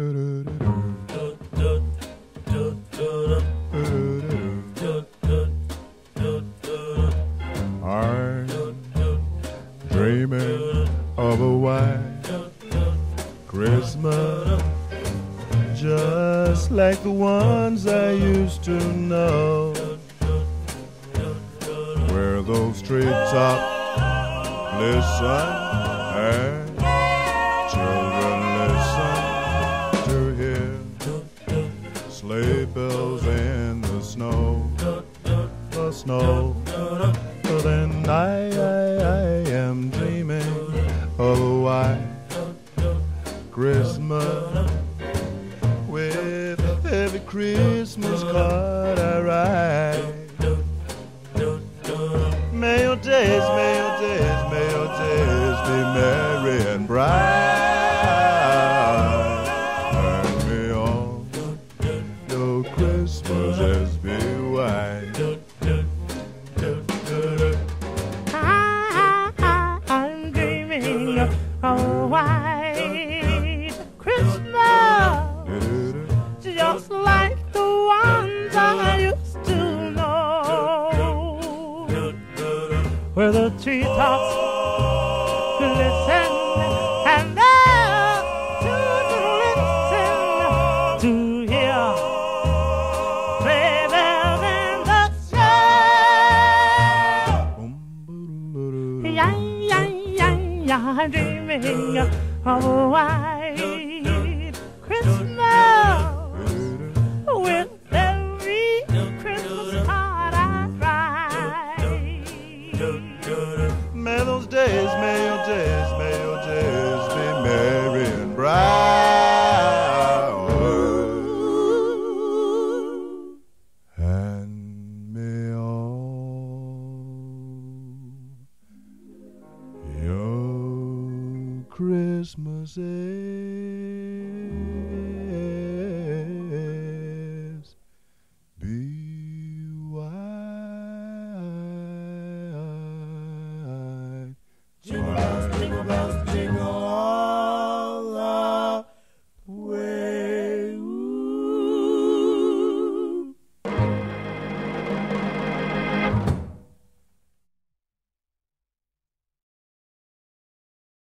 I'm dreaming of a white Christmas, just like the ones I used to know, where those treetops listen and children listen to hear sleigh bells in the snow, the snow. And I am dreaming of a white Christmas, with every Christmas card I write. May your days, be merry and bright, and may all your Christmases be white. Oh, white Christmas, just like the ones I used to know, where the treetops glisten and the children listen to hear sleigh bells in the snow. I'm dreaming of a white Christmas, with every Christmas card I write. May your days, be merry and bright, and may all your Christmas Eve.